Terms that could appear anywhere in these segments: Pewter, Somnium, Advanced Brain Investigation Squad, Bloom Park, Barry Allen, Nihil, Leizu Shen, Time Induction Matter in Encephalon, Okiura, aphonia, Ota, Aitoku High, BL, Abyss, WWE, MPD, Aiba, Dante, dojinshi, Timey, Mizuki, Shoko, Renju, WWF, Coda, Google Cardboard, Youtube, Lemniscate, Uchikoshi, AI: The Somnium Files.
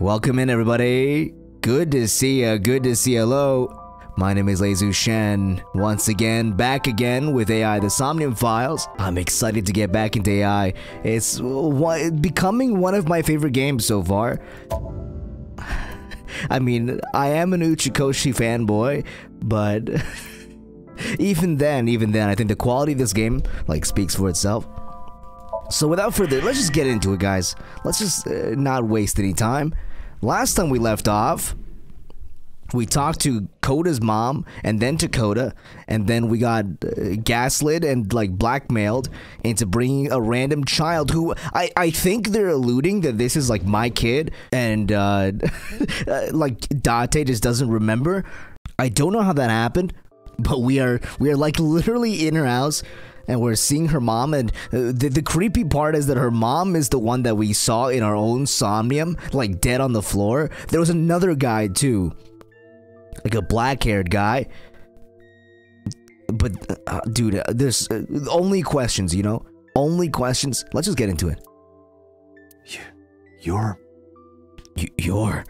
Welcome in, everybody. Good to see ya. Good to see ya. Hello. My name is Leizu Shen. Once again, back again with AI: The Somnium Files. I'm excited to get back into AI. It's becoming one of my favorite games so far. I mean, I am an Uchikoshi fanboy, but even then, I think the quality of this game, like, speaks for itself. So without further, let's just get into it, guys. Let's just not waste any time. Last time we left off, we talked to Coda's mom, and then to Coda, and then we got gaslit and, like, blackmailed into bringing a random child who I think they're alluding that this is, like, my kid, and like, Dante just doesn't remember. I don't know how that happened, but we are like literally in her house, and we're seeing her mom, and the creepy part is that her mom is the one that we saw in our own Somnium, like, dead on the floor. There was another guy too, like a black-haired guy. But, dude, there's only questions, you know? Only questions. Let's just get into it. You're...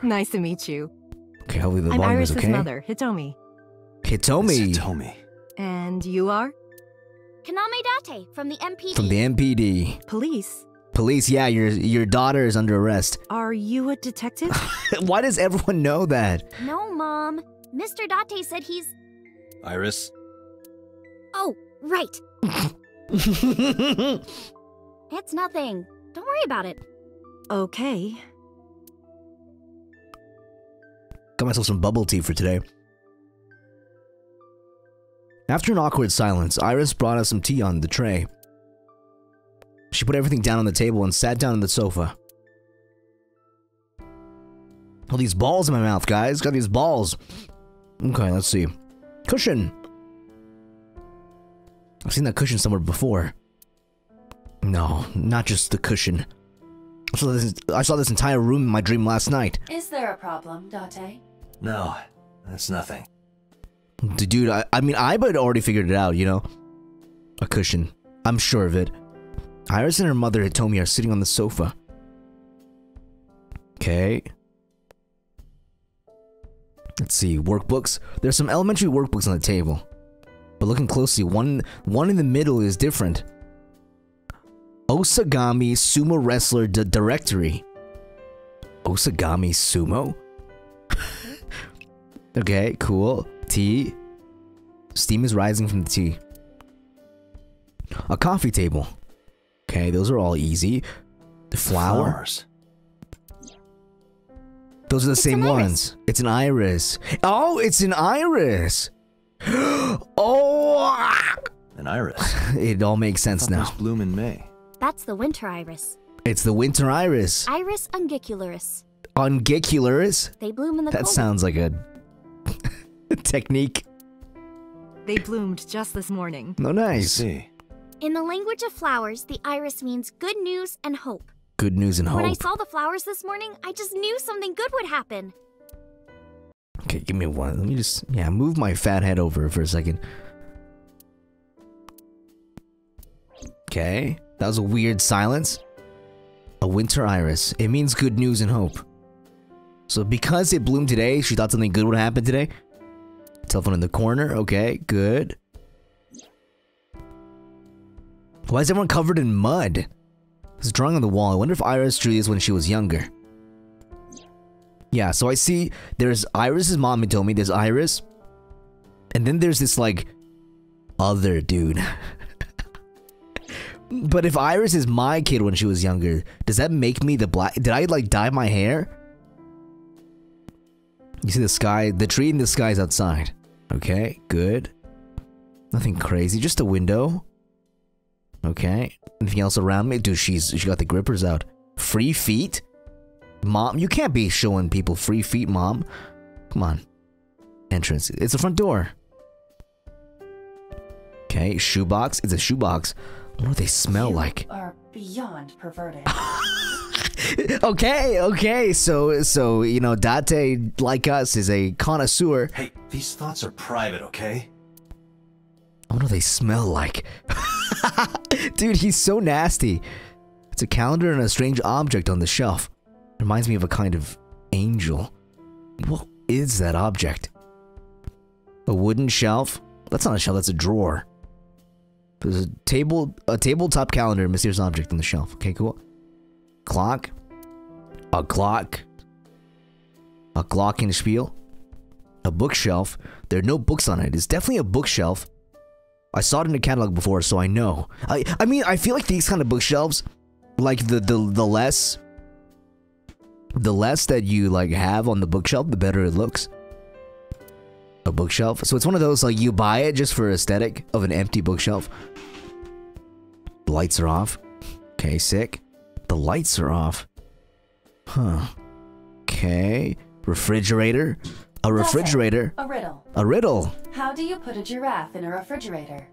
Nice to meet you. Okay, hopefully the volume is okay. I'm Iris' mother, Hitomi. Hitomi? Hitomi. And you are? Kaname Date, from the MPD. From the MPD. Police? Police, yeah, your daughter is under arrest. Are you a detective? Why does everyone know that? No, Mom. Mr. Date said he's... Iris? Oh, right. It's nothing. Don't worry about it. Okay. Got myself some bubble tea for today. After an awkward silence, Iris brought us some tea on the tray. She put everything down on the table and sat down on the sofa. All these balls in my mouth, guys. Got these balls. Okay, let's see. Cushion. I've seen that cushion somewhere before. No, not just the cushion. I saw this entire room in my dream last night. Is there a problem, Dante? No, that's nothing. Dude, I mean, Aiba had already figured it out, you know? A cushion. I'm sure of it. Iris and her mother, Hitomi, are sitting on the sofa. Okay. Let's see, workbooks. There's some elementary workbooks on the table. But looking closely, one in the middle is different. Osagami Sumo Wrestler Directory. Osagami Sumo? Okay, cool. Tea. Steam is rising from the tea. A coffee table. Okay, those are all easy. The flowers. Those are the same ones. It's an iris. Oh, it's an iris. Oh, an iris. It all makes sense now. Bloom in May. That's the winter iris. It's the winter iris. Iris ungicularis. Ungicularis? They bloom in the cold. That sounds like a technique. They bloomed just this morning. No, nice. In the language of flowers, the iris means good news and hope. Good news and hope. When I saw the flowers this morning, I just knew something good would happen. Okay, give me one. Let me just, yeah, move my fat head over for a second. Okay, that was a weird silence. A winter iris. It means good news and hope. So because it bloomed today, she thought something good would happen today. Telephone in the corner. Okay, good. Why is everyone covered in mud? There's a drawing on the wall. I wonder if Iris drew this when she was younger. Yeah, so I see there's Iris's mom, and told me there's Iris. And then there's this, like, other dude. But if Iris is my kid when she was younger, does that make me the black? Did I, like, dye my hair? You see the sky, the tree in the sky is outside. Okay, good. Nothing crazy, just a window. Okay. Anything else around me? Dude, she got the grippers out. Free feet? Mom, you can't be showing people free feet, Mom. Come on. Entrance. It's a front door. Okay, shoebox. It's a shoebox. What do they smell like? You are beyond perverted. Okay, so you know, Date, like us, is a connoisseur. Hey, these thoughts are private, okay? What do they smell like? Dude, he's so nasty. It's a calendar and a strange object on the shelf. Reminds me of a kind of angel. What is that object? A wooden shelf? That's not a shelf, that's a drawer. There's a tabletop calendar, mysterious object on the shelf. Okay, cool. Clock? A clock? A clock in a spiel? A bookshelf? There are no books on it. It's definitely a bookshelf. I saw it in the catalog before, so I know. I mean, I feel like these kind of bookshelves, like the less that you like have on the bookshelf, the better it looks. A bookshelf. So it's one of those, like, you buy it just for aesthetic of an empty bookshelf. The lights are off. Okay, sick. The lights are off. Huh. Okay. Refrigerator. A refrigerator. A riddle. A riddle. How do you put a giraffe in a refrigerator?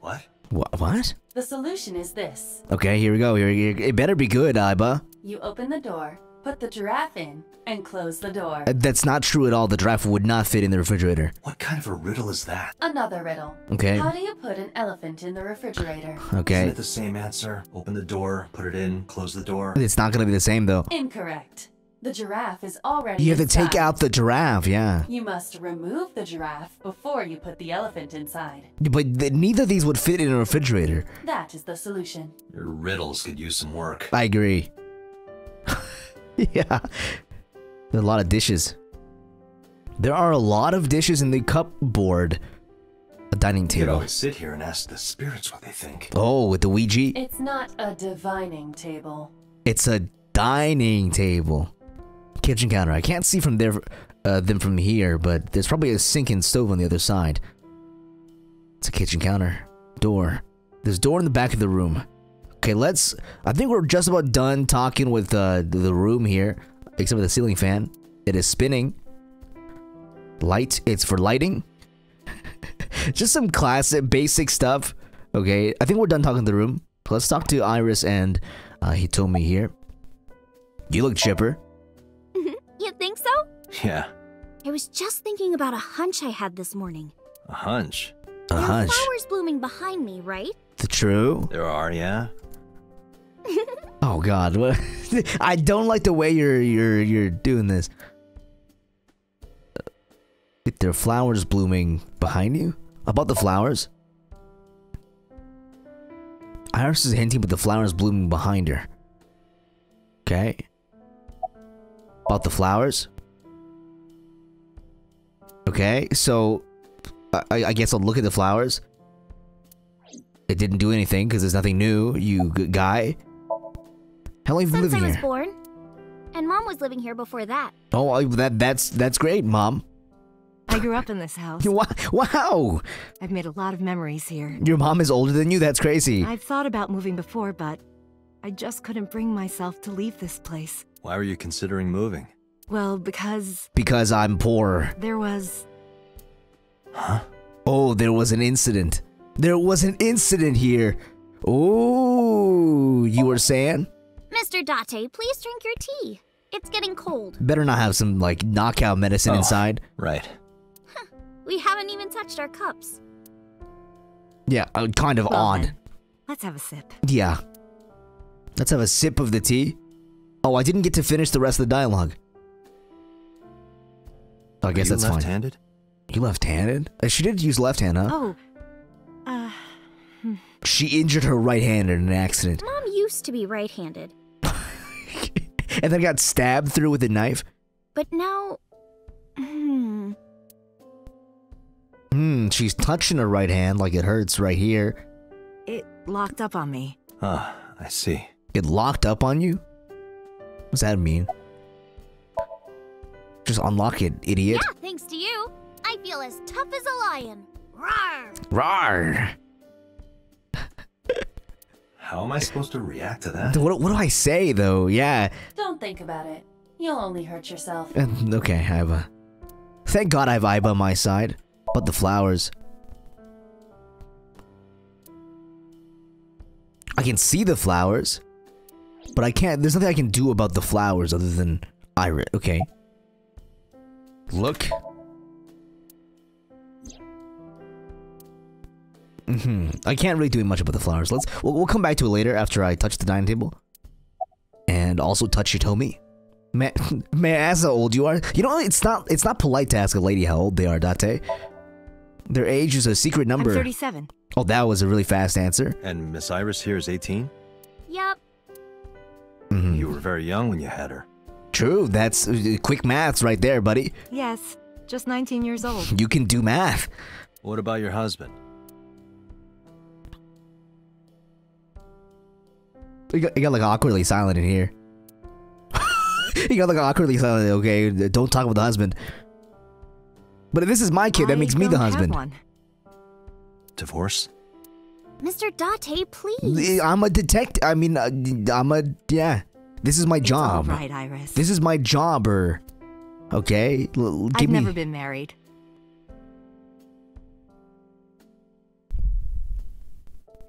What? What? The solution is this. Okay, here we go. It better be good, Aiba. You open the door, put the giraffe in, and close the door. That's not true at all. The giraffe would not fit in the refrigerator. What kind of a riddle is that? Another riddle. Okay. How do you put an elephant in the refrigerator? Okay. Isn't it the same answer? Open the door, put it in, close the door. It's not going to be the same, though. Incorrect. The giraffe is already inside. You have to take out the giraffe, yeah. You must remove the giraffe before you put the elephant inside. But neither of these would fit in a refrigerator. That is the solution. Your riddles could use some work. I agree. Yeah. There are a lot of dishes. There are a lot of dishes in the cupboard. A dining table. You could always sit here and ask the spirits what they think. Oh, with the Ouija? It's not a divining table. It's a dining table. Kitchen counter. I can't see from there, them from here, but there's probably a sink and stove on the other side. It's a kitchen counter. Door. There's a door in the back of the room. Okay, let's... I think we're just about done talking with the room here, except for the ceiling fan. It is spinning. Light. It's for lighting. Just some classic, basic stuff. Okay, I think we're done talking to the room. Let's talk to Iris and Hitomi here. You look chipper. You think so? Yeah. I was just thinking about a hunch I had this morning. A hunch? A hunch. There are flowers blooming behind me, right? True. There are, yeah. Oh God, I don't like the way you're doing this. There are flowers blooming behind you? About the flowers? Iris is hinting, but the flowers blooming behind her. Okay. About the flowers? Okay, so... I guess I'll look at the flowers. It didn't do anything, because there's nothing new, you guy. How long have you been living here? Since I was born. And Mom was living here before that. Oh, that's great, Mom. I grew up in this house. Wow! I've made a lot of memories here. Your mom is older than you? That's crazy. I've thought about moving before, but... I just couldn't bring myself to leave this place. Why were you considering moving? Well, because... Because I'm poor. There was... Huh? Oh, there was an incident. There was an incident here. Oh, you were saying? Mr. Date, please drink your tea. It's getting cold. Better not have some, like, knockout medicine inside. Right. Huh. We haven't even touched our cups. Yeah, kind of odd. Then. Let's have a sip. Yeah. Let's have a sip of the tea. Oh, I didn't get to finish the rest of the dialogue. I guess that's fine. You left-handed? You left-handed? She did use left hand, huh? Oh. She injured her right hand in an accident. Mom used to be right-handed. And then got stabbed through with a knife? But now... She's touching her right hand like it hurts right here. It locked up on me. Ah, I see. It locked up on you? What does that mean? Just unlock it, idiot. Yeah, thanks to you. I feel as tough as a lion. Rawr! Rawr! How am I supposed to react to that? What do I say, though? Yeah. Don't think about it. You'll only hurt yourself. Okay, Aiba. Thank God I have Aiba on my side. But the flowers. I can see the flowers. But I can't, there's nothing I can do about the flowers other than Iris. Okay. Look. I can't really do much about the flowers. We'll come back to it later after I touch the dining table. And also touch Hitomi. May I ask how old you are? You know, it's not polite to ask a lady how old they are, Dante. Their age is a secret number. I'm 37. Oh, that was a really fast answer. And Miss Iris here is 18? Yep. Mm-hmm. You were very young when you had her. True, that's quick maths right there, buddy. Yes, just 19 years old. You can do math. What about your husband? He got like awkwardly silent in here. He got like awkwardly silent. Okay, don't talk about the husband. But if this is my kid, that makes me the husband. Divorce? Mr. Date, please. I'm a detective. I mean, yeah. This is my job. All right, Iris. This is my jobber. Okay? I've never been married.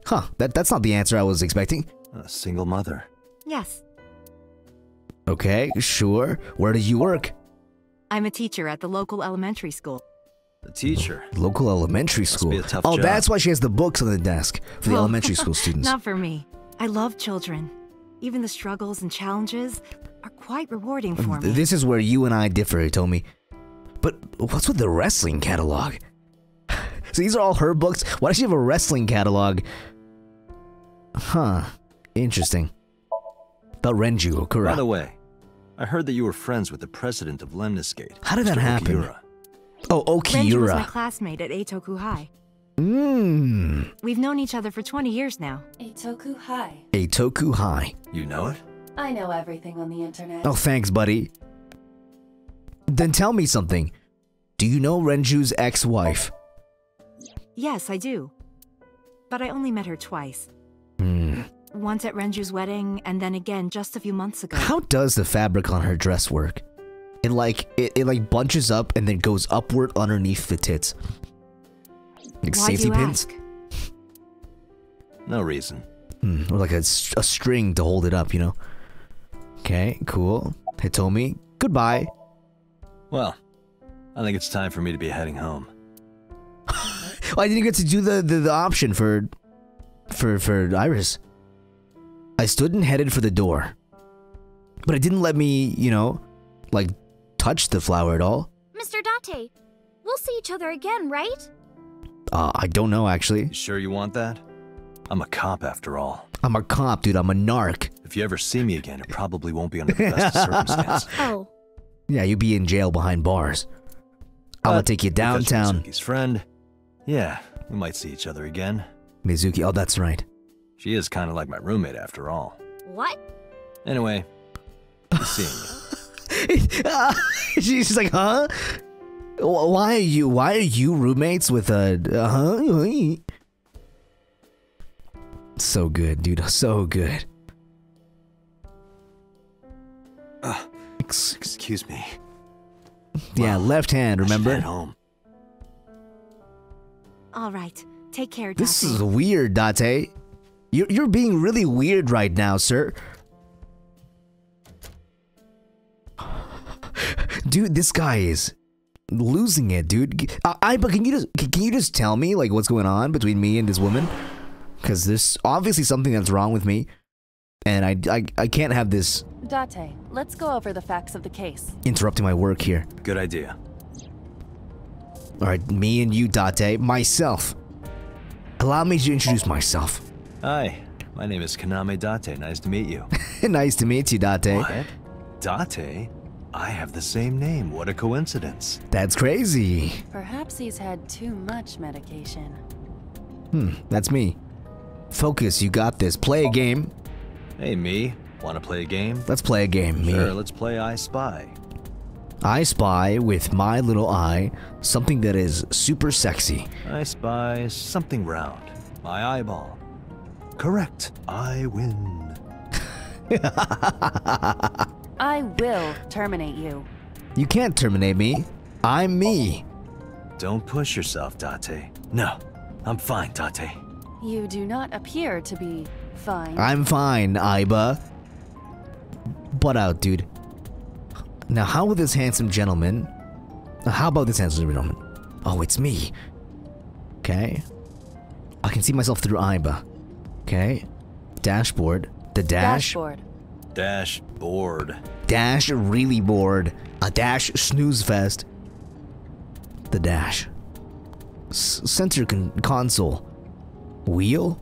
Huh. That's not the answer I was expecting. A single mother. Yes. Okay, sure. Where do you work? I'm a teacher at the local elementary school. A teacher? Local elementary school? Must be a tough job. That's why she has the books on the desk for the elementary school students. Not for me. I love children. Even the struggles and challenges are quite rewarding for me. This is where you and I differ, Hitomi. But what's with the wrestling catalog? So these are all her books? Why does she have a wrestling catalog? Huh. Interesting. About Renju, Okiura. By the way, I heard that you were friends with the president of Lemniscate. How did that happen? Okiura. Oh, Okiura. Renju was my classmate at Aitoku High. Mmm. We've known each other for 20 years now. Aitoku High. Aitoku High. You know it? I know everything on the internet. Oh, thanks, buddy. Then tell me something. Do you know Renju's ex-wife? Yes, I do. But I only met her twice. Mm. Once at Renju's wedding, and then again just a few months ago. How does the fabric on her dress work? It like bunches up and then goes upward underneath the tits. Like safety pins? Ask? No reason. Or like a string to hold it up, you know? Okay, cool. Hitomi, goodbye. Well, I think it's time for me to be heading home. Well, I didn't get to do the option for Iris. I stood and headed for the door. But it didn't let me, you know, like, touch the flower at all. Mr. Dante, we'll see each other again, right? I don't know, actually. You sure you want that? I'm a cop, after all. I'm a cop, dude. I'm a narc. If you ever see me again, it probably won't be under the best of circumstances. Oh. Yeah, you'll be in jail behind bars. I'm gonna take you downtown. Mizuki's friend. Yeah, we might see each other again. Mizuki, oh, that's right. She is kind of like my roommate, after all. What? Anyway, I'm seeing you. She's like, huh? Why are you roommates with a So good, dude. So good. Excuse me. Yeah, left hand, remember? I should head home. All right. Take care, Dante. This is weird, Dante. You're being really weird right now, sir. Dude, this guy is losing it, dude. Aiba, can you just tell me like what's going on between me and this woman? Because there's obviously something that's wrong with me, and I can't have this. Date, let's go over the facts of the case. Interrupting my work here. Good idea. All right, me and you, Date. Myself. Allow me to introduce myself. Hi, my name is Kaname Date. Nice to meet you. Nice to meet you, Date. What? Date? I have the same name. What a coincidence. That's crazy. Perhaps he's had too much medication. That's me. Focus, you got this. Play a game. Hey, me. Wanna play a game? Let's play a game, me. Sure, let's play I Spy. I spy with my little eye something that is super sexy. I spy something round. My eyeball. Correct. I win. I will terminate you. You can't terminate me. I'm me. Don't push yourself, Date. No, I'm fine, Date. You do not appear to be fine. I'm fine, Aiba. Butt out, dude. Now, how about this handsome gentleman? Oh, it's me. Okay. I can see myself through Aiba. Okay. Dashboard. The dash. Dashboard. Dash bored. Dash really bored. A dash snooze fest. The dash. Center console. Wheel?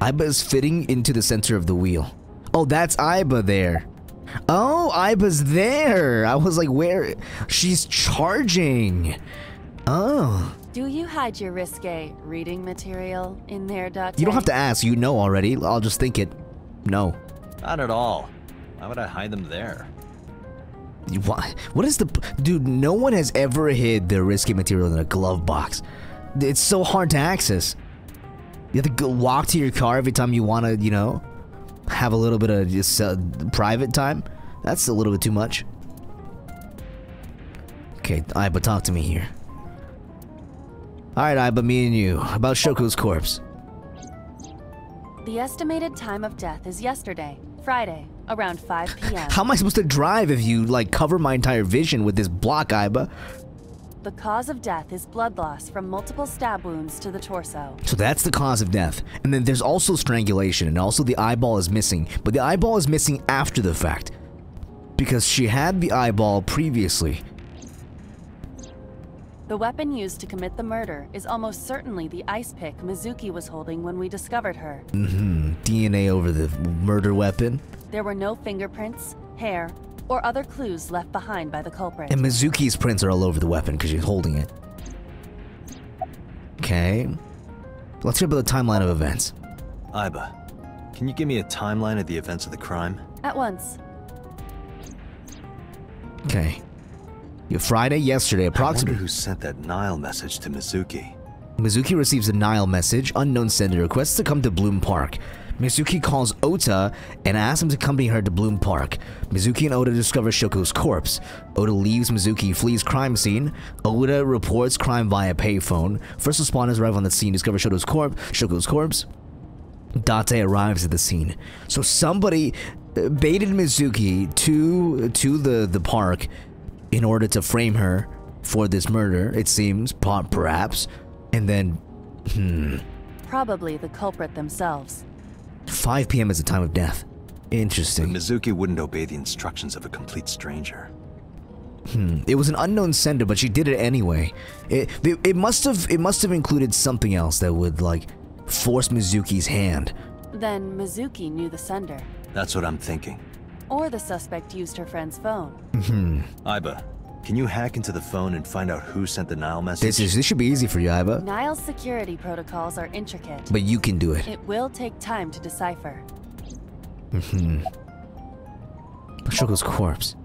Aiba is fitting into the center of the wheel. Oh, that's Aiba there. Oh, Aiba's there. I was like, where? She's charging. Oh. Do you hide your risque reading material in there, Dante? You don't have to ask. You know already. I'll just think it. No. Not at all. Why would I hide them there? What is the... Dude, no one has ever hid their risque material in a glove box. It's so hard to access. You have to go walk to your car every time you want to, you know, have a little bit of just private time. That's a little bit too much. Okay, Aiba, talk to me here. Alright, Aiba, me and you. About Shoko's corpse. The estimated time of death is yesterday, Friday, around 5 p.m. How am I supposed to drive if you, like, cover my entire vision with this block, Aiba? The cause of death is blood loss from multiple stab wounds to the torso. So that's the cause of death. And then there's also strangulation, and also the eyeball is missing. But the eyeball is missing after the fact. Because she had the eyeball previously. The weapon used to commit the murder is almost certainly the ice pick Mizuki was holding when we discovered her. Mm-hmm. DNA over the murder weapon. There were no fingerprints, hair, or other clues left behind by the culprit. And Mizuki's prints are all over the weapon because she's holding it. Okay. Let's hear about the timeline of events. Aiba, can you give me a timeline of the events of the crime? At once. Okay. Friday, yesterday, approximately. I wonder who sent that Nile message to Mizuki. Mizuki receives a Nile message. Unknown sender requests to come to Bloom Park. Mizuki calls Ota and asks him to accompany her to Bloom Park. Mizuki and Ota discover Shoko's corpse. Ota leaves Mizuki, flees crime scene. Ota reports crime via payphone. First responders arrive on the scene, discover Shoko's corpse. Dante arrives at the scene. So somebody baited Mizuki to the park in order to frame her for this murder, it seems, perhaps. And then, probably the culprit themselves. 5 p.m. is the time of death. Interesting. But Mizuki wouldn't obey the instructions of a complete stranger. It was an unknown sender, but she did it anyway. It must have included something else that would, like, force Mizuki's hand. Then Mizuki knew the sender. That's what I'm thinking. Or the suspect used her friend's phone. Aiba, can you hack into the phone and find out who sent the Nile message? This should be easy for you, Aiba. Nile's security protocols are intricate. But you can do it. It will take time to decipher. Shoko's corpse.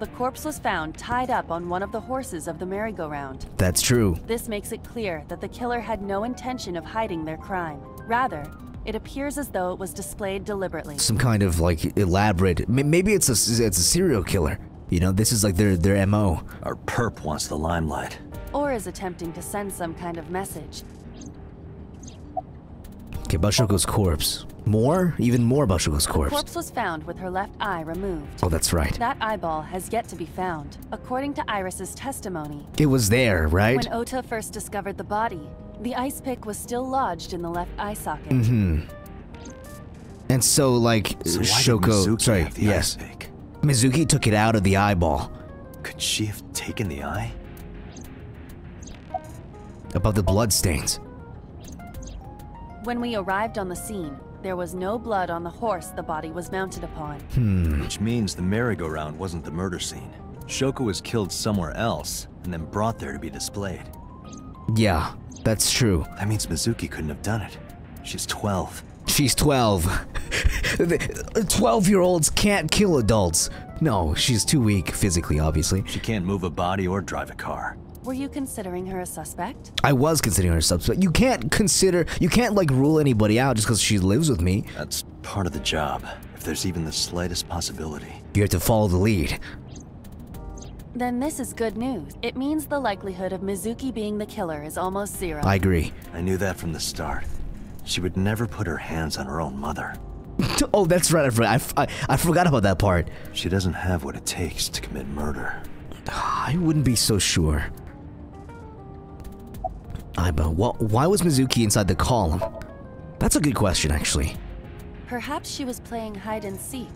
The corpse was found tied up on one of the horses of the merry-go-round. That's true. This makes it clear that the killer had no intention of hiding their crime. Rather, it appears as though it was displayed deliberately. Some kind of, like, elaborate... Maybe it's a serial killer. You know, this is like their MO. Our perp wants the limelight. Or is attempting to send some kind of message. Okay, Shoko's corpse. More? Even more Shoko's corpse. The corpse was found with her left eye removed. Oh, that's right. That eyeball has yet to be found, according to Iris's testimony. It was there, right? When Ota first discovered the body, the ice pick was still lodged in the left eye socket. And so, like, so Shoko... Sorry, yes. Mizuki took it out of the eyeball. Could she have taken the eye? About the bloodstains. When we arrived on the scene, there was no blood on the horse the body was mounted upon. Which means the merry-go-round wasn't the murder scene. Shoko was killed somewhere else, and then brought there to be displayed. Yeah. That's true. That means Mizuki couldn't have done it. She's 12. She's 12. 12-year-olds can't kill adults. No, she's too weak physically, obviously. She can't move a body or drive a car. Were you considering her a suspect? I was considering her a suspect. You can't, like, rule anybody out just because she lives with me. That's part of the job, if there's even the slightest possibility. You have to follow the lead. Then this is good news. It means the likelihood of Mizuki being the killer is almost zero. I agree. I knew that from the start. She would never put her hands on her own mother. Oh, that's right. I forgot about that part. She doesn't have what it takes to commit murder. I wouldn't be so sure. Aiba, why was Mizuki inside the column? That's a good question, actually. Perhaps she was playing hide and seek.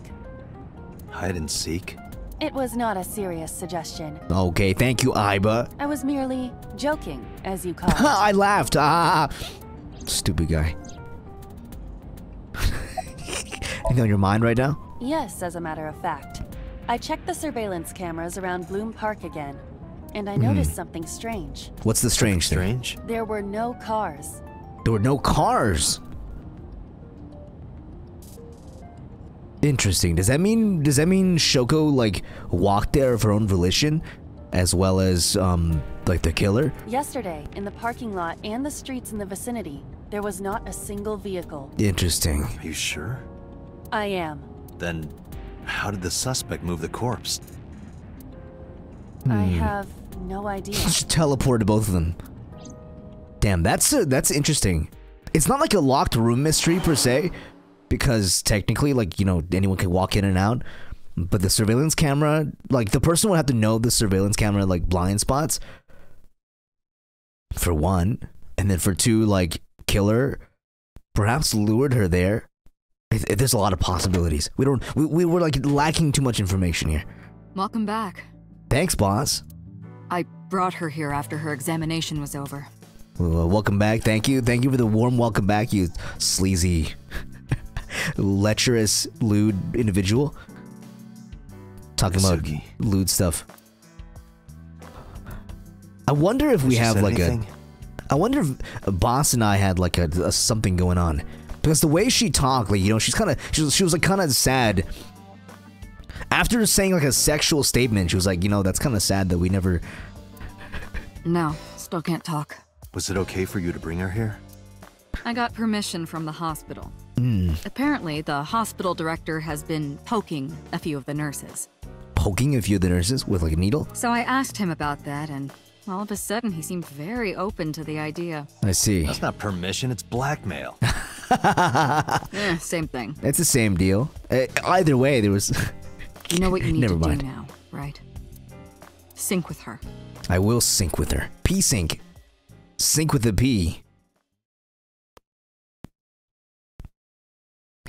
Hide and seek? It was not a serious suggestion. Okay, thank you, Aiba. I was merely joking, as you call it. I laughed. Ah, stupid guy. Anything on your mind right now? Yes, as a matter of fact. I checked the surveillance cameras around Bloom Park again, and I noticed something strange. What's the strange thing? Strange? There were no cars. There were no cars? Interesting. Does that mean Shoko like walked there of her own volition, as well as like the killer? Yesterday, in the parking lot and the streets in the vicinity, there was not a single vehicle. Interesting. Are you sure? I am. Then how did the suspect move the corpse? I have no idea. She teleported both of them. Damn, that's interesting. It's not like a locked room mystery per se, because technically, like, you know, anyone can walk in and out, but the surveillance camera, like, the person would have to know the surveillance camera, like, blind spots, for one, and then for two, like, killer perhaps lured her there. There's a lot of possibilities. We were, like, lacking too much information here. Welcome back. Thanks, boss. I brought her here after her examination was over. Well, welcome back, thank you. Thank you for the warm welcome back, you sleazy... lecherous, lewd individual. Talking Mizuki. About lewd stuff. I wonder if we have like anything? I wonder if Boss and I had like a something going on, because the way she talked, like, you know, she's kind of she was like kind of sad. After saying like a sexual statement, she was like, you know, that's kind of sad that we never. No, still can't talk. Was it okay for you to bring her here? I got permission from the hospital. Apparently, the hospital director has been poking a few of the nurses. Poking a few of the nurses with like a needle? So I asked him about that, and all of a sudden he seemed very open to the idea. I see. That's not permission, it's blackmail. Yeah, same thing. It's the same deal. Either way, there was... You know what you need Never to mind. Do now, right? Sync with her. I will sync with her. P-sync. Sync with the P.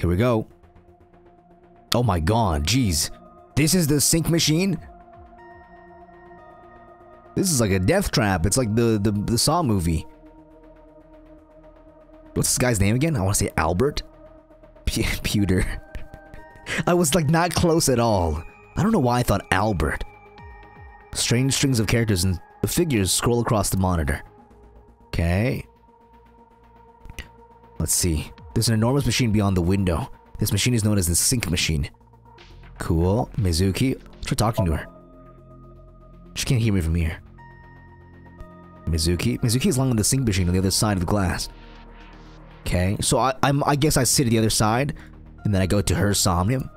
Here we go. Oh my god, jeez. This is the sync machine? This is like a death trap. It's like the Saw movie. What's this guy's name again? I want to say Albert? Pewter. I was like not close at all. I don't know why I thought Albert. Strange strings of characters and figures scroll across the monitor. Okay. Let's see. There's an enormous machine beyond the window. This machine is known as the Sync Machine. Cool. Mizuki. Try talking to her. She can't hear me from here. Mizuki. Mizuki is along with the Sync Machine on the other side of the glass. Okay. So I guess I sit at the other side, and then I go to her somnium.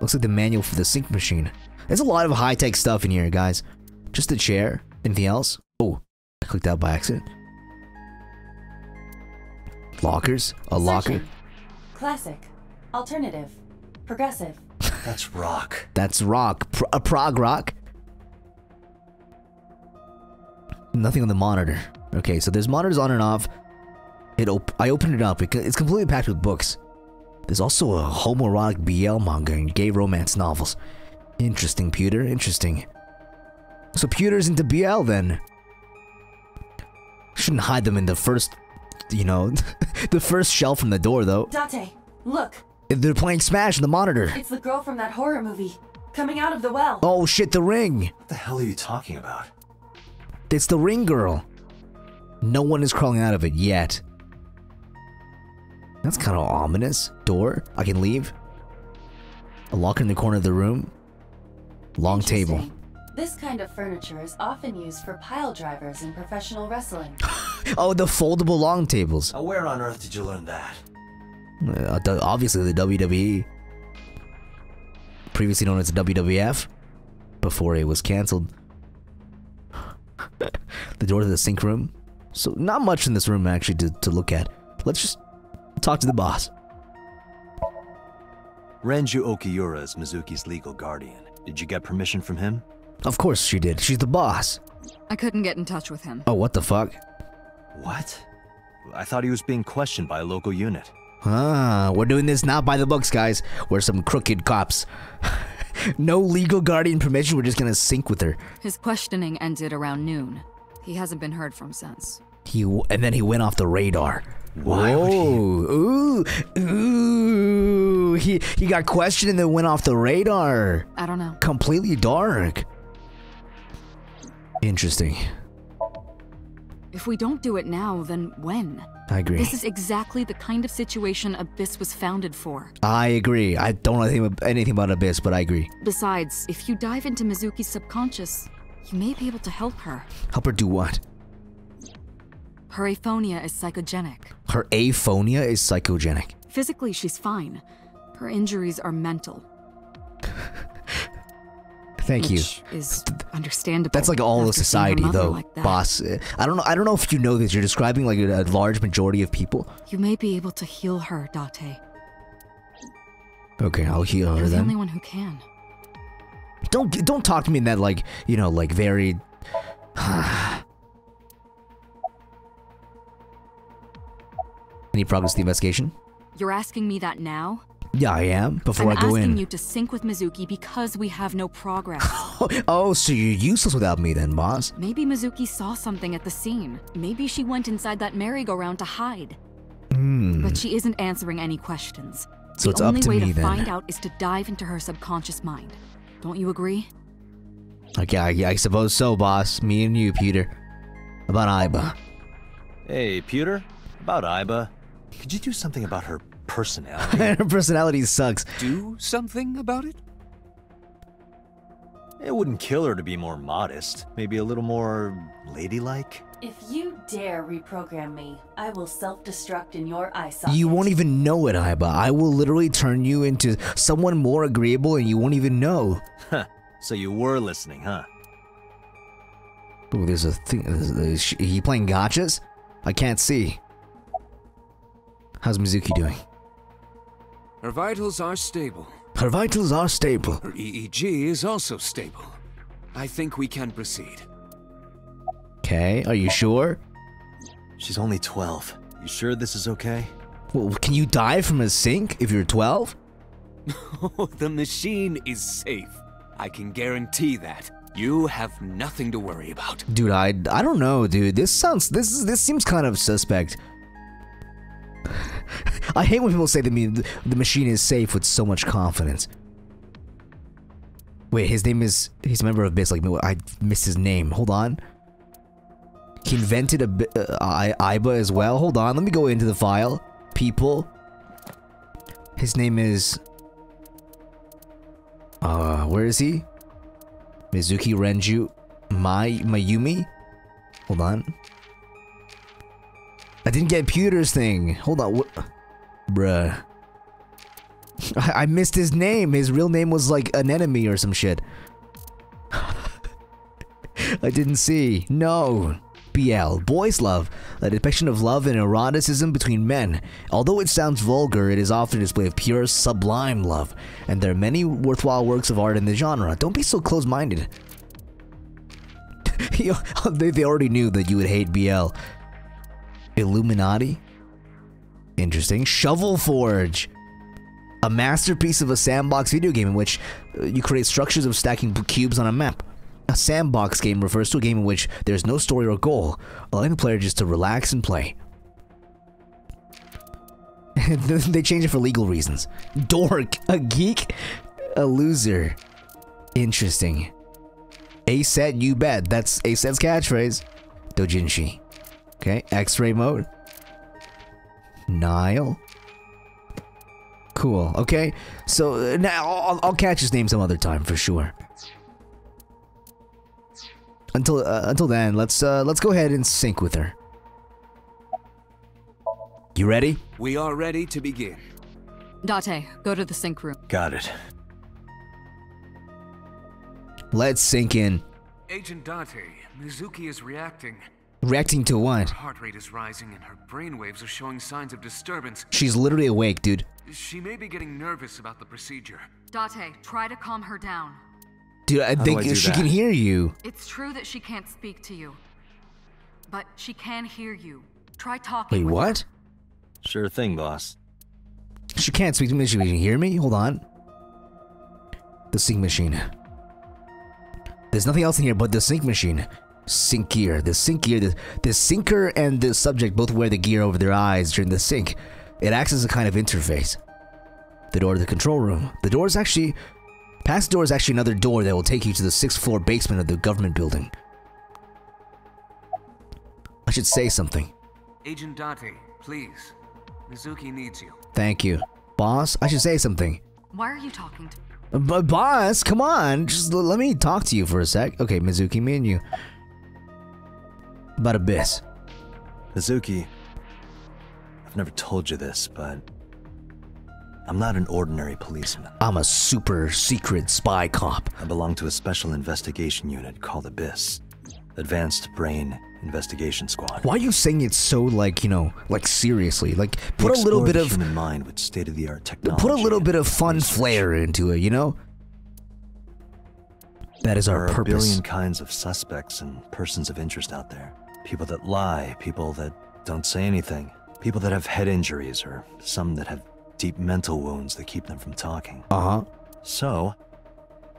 Looks like the manual for the Sync Machine. There's a lot of high-tech stuff in here, guys. Just the chair. Anything else? Oh, I clicked out by accident. Lockers? A locker? Session. Classic. Alternative. Progressive. That's rock. That's rock. A prog rock? Nothing on the monitor. Okay, so there's monitors on and off. I opened it up. It's completely packed with books. There's also a homoerotic BL manga and gay romance novels. Interesting, Pewter. Interesting. So Pewter's into BL, then. Shouldn't hide them in the first... You know, the first shelf from the door, though. Dante, look. They're playing Smash on the monitor. It's the girl from that horror movie, coming out of the well. Oh shit, the ring. What the hell are you talking about? It's the ring girl. No one is crawling out of it yet. That's kind of ominous. Door, I can leave. A locker in the corner of the room. Long table. This kind of furniture is often used for pile drivers in professional wrestling. Oh, the foldable long tables. Where on earth did you learn that? Obviously the WWE. Previously known as the WWF. Before it was cancelled. The door to the sink room. So not much in this room actually to look at. Let's just talk to the boss. Renju Okiura is Mizuki's legal guardian. Did you get permission from him? Of course she did. She's the boss. I couldn't get in touch with him. Oh, what the fuck? What? I thought he was being questioned by a local unit. Ah, we're doing this not by the books, guys. We're some crooked cops. No legal guardian permission, we're just gonna sync with her. His questioning ended around noon. He hasn't been heard from since. And then he went off the radar. Whoa! Ooh! Ooh! He got questioned and then went off the radar. I don't know. Completely dark. Interesting. If we don't do it now, then when? I agree. This is exactly the kind of situation Abyss was founded for. I agree. I don't know anything about Abyss, but I agree. Besides, if you dive into Mizuki's subconscious, you may be able to help her. Help her do what? Her aphonia is psychogenic. Her aphonia is psychogenic. Physically, she's fine. Her injuries are mental. Thank you. Is understandable. That's like all of society, though, like boss. I don't know if you know this. You're describing like a large majority of people. You may be able to heal her, Dante. Okay, I'll heal her then. You're the only one who can. Don't talk to me in that, like, you know, like very. Any progress with the investigation? You're asking me that now? Yeah, I am. Before I go in, I'm asking you to sync with Mizuki because we have no progress. Oh, so you're useless without me then, boss. Maybe Mizuki saw something at the scene. Maybe she went inside that merry-go-round to hide. But she isn't answering any questions. So it's up to me then. The only way to find out is to dive into her subconscious mind. Don't you agree? Okay, I suppose so, boss. Me and you, Pewter. About Aiba. Hey, Pewter. About Aiba. Could you do something about her personality? Her personality sucks. Do something about it? It wouldn't kill her to be more modest. Maybe a little more ladylike. If you dare reprogram me, I will self-destruct in your eye socket. You won't even know it, Aiba. I will literally turn you into someone more agreeable and you won't even know. Huh. So you were listening, huh? Ooh, there's a thing. Is he playing gotchas? I can't see. How's Mizuki doing? Her vitals are stable. Her vitals are stable. Her EEG is also stable. I think we can proceed. Okay, are you sure? She's only 12. You sure this is okay? Well, can you die from a sink if you're 12? Oh, the machine is safe. I can guarantee that. You have nothing to worry about. Dude, I don't know, dude. This seems kind of suspect. I hate when people say the machine is safe with so much confidence. Wait, his name is... He's a member of Abyss. Like, I missed his name. Hold on. He invented Aiba as well. Hold on. Let me go into the file. People. His name is... where is he? Mizuki Renju Mayumi? Hold on. I didn't get Pewter's thing. Hold on, what? Bruh. I missed his name. His real name was like an enemy or some shit. I didn't see. No. BL. Boys love. A depiction of love and eroticism between men. Although it sounds vulgar, it is often a display of pure, sublime love. And there are many worthwhile works of art in the genre. Don't be so close-minded. They already knew that you would hate BL. Illuminati? Interesting. Shovel Forge! A masterpiece of a sandbox video game in which you create structures of stacking cubes on a map. A sandbox game refers to a game in which there's no story or goal, allowing the player just to relax and play. They change it for legal reasons. Dork! A geek? A loser. Interesting. A set, you bet. That's A set's catchphrase. Dojinshi. Okay, X-ray mode. Nihil. Cool. Okay, so now I'll catch his name some other time for sure. Until then, let's go ahead and sync with her. You ready? We are ready to begin. Date, go to the sync room. Got it. Let's sync in. Agent Dante, Mizuki is reacting. Reacting to what? Her heart rate is rising and her brainwaves are showing signs of disturbance. She's literally awake, dude. She may be getting nervous about the procedure. Date, try to calm her down. Dude, I think she can hear you. It's true that she can't speak to you. But she can hear you. Try talking. Wait, what? Sure thing, boss. She can't speak to me. She can hear me. Hold on. The sink machine. There's nothing else in here but the sink machine. Sink gear. The sink gear. The sinker and the subject both wear the gear over their eyes during the sink. It acts as a kind of interface. The door to the control room. The door is actually... Past door is actually another door that will take you to the 6th floor basement of the government building. I should say something. Agent Dante, please. Mizuki needs you. Thank you. Boss, I should say something. Why are you talking to me? But boss, come on. Just let me talk to you for a sec. Okay, Mizuki, me and you. About Abyss. Mizuki, I've never told you this, but... I'm not an ordinary policeman. I'm a super secret spy cop. I belong to a special investigation unit called Abyss. Advanced Brain Investigation Squad. Why are you saying it so, like, you know, like seriously? Like, put a little bit of human mind with state-of-the-art technology. Put a little bit of fun flair into it, you know? That is our purpose. There are a billion kinds of suspects and persons of interest out there. People that lie, people that don't say anything, people that have head injuries, or some that have deep mental wounds that keep them from talking. Uh-huh. So,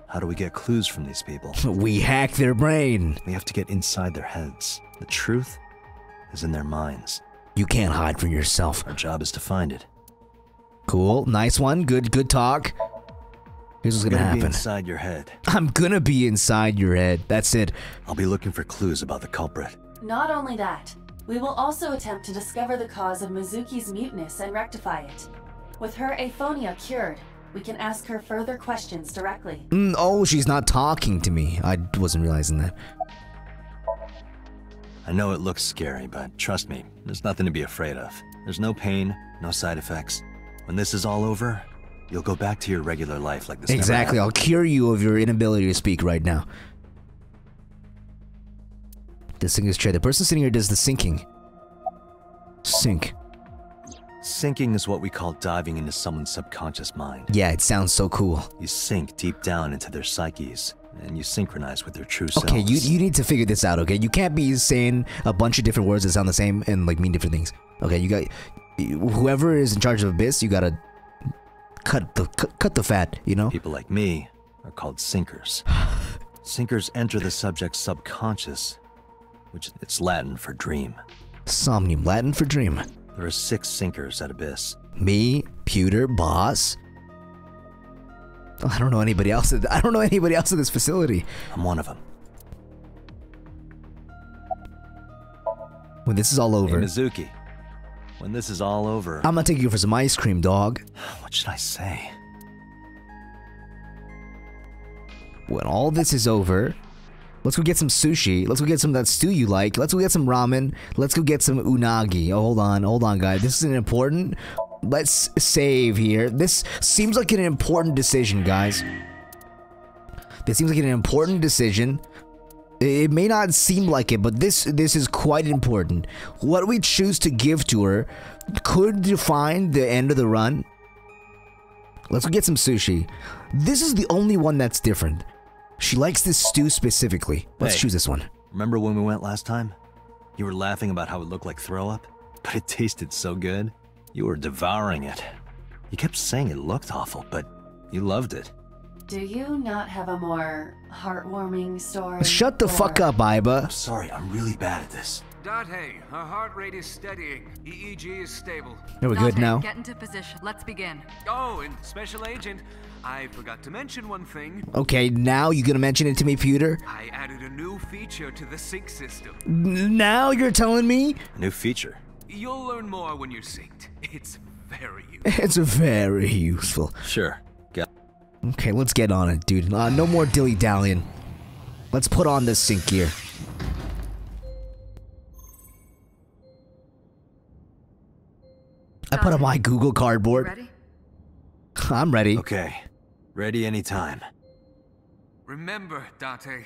how do we get clues from these people? We hack their brain. We have to get inside their heads. The truth is in their minds. You can't hide from yourself. Our job is to find it. Cool. Nice one. Good talk. Here's what's gonna happen. Be inside your head. I'm gonna be inside your head. That's it. I'll be looking for clues about the culprit. Not only that, we will also attempt to discover the cause of Mizuki's muteness and rectify it. With her aphonia cured, we can ask her further questions directly. Oh, she's not talking to me. I wasn't realizing that. I know it looks scary, but trust me, there's nothing to be afraid of. There's no pain, no side effects. When this is all over, you'll go back to your regular life like this. Exactly. I'll cure you of your inability to speak right now. The sinker's chair. The person sitting here does the sinking. Sink. Sinking is what we call diving into someone's subconscious mind. Yeah, it sounds so cool. You sink deep down into their psyches, and you synchronize with their true selves. Okay, you need to figure this out, okay? You can't be saying a bunch of different words that sound the same and, like, mean different things. Okay, you got... Whoever is in charge of Abyss, you gotta cut the fat, you know? People like me are called sinkers. Sinkers enter the subject's subconscious, which it's Latin for dream. Somnium, Latin for dream. There are 6 sinkers at Abyss. Me, Pewter, Boss. I don't know anybody else. I don't know anybody else in this facility. I'm one of them. When this is all over, hey, Mizuki. When this is all over, I'm gonna take you for some ice cream, dog. What should I say? When all this is over, let's go get some sushi. Let's go get some of that stew you like. Let's go get some ramen. Let's go get some unagi. Oh, hold on, guys. This isn't important. Let's save here. This seems like an important decision, guys. This seems like an important decision. It may not seem like it, but this is quite important. What we choose to give to her could define the end of the run. Let's go get some sushi. This is the only one that's different. She likes this stew specifically. Let's choose this one. Remember when we went last time? You were laughing about how it looked like throw up, but it tasted so good. You were devouring it. You kept saying it looked awful, but you loved it. Do you not have a more heartwarming story? Shut the fuck up, Aiba. I'm sorry, I'm really bad at this. Date, her heart rate is steadying. EEG is stable. We're good now. Get into position. Let's begin. Oh, and Special Agent, I forgot to mention one thing. Okay, now you're gonna mention it to me, Pewter? I added a new feature to the sync system. Now you're telling me? A new feature? You'll learn more when you're synced. It's very useful. It's very useful. Sure. Okay, let's get on it, dude. No more dilly-dallying. Let's put on this sync gear. I put on my Google Cardboard. Ready? I'm ready. Okay. Ready anytime. Remember, Dante,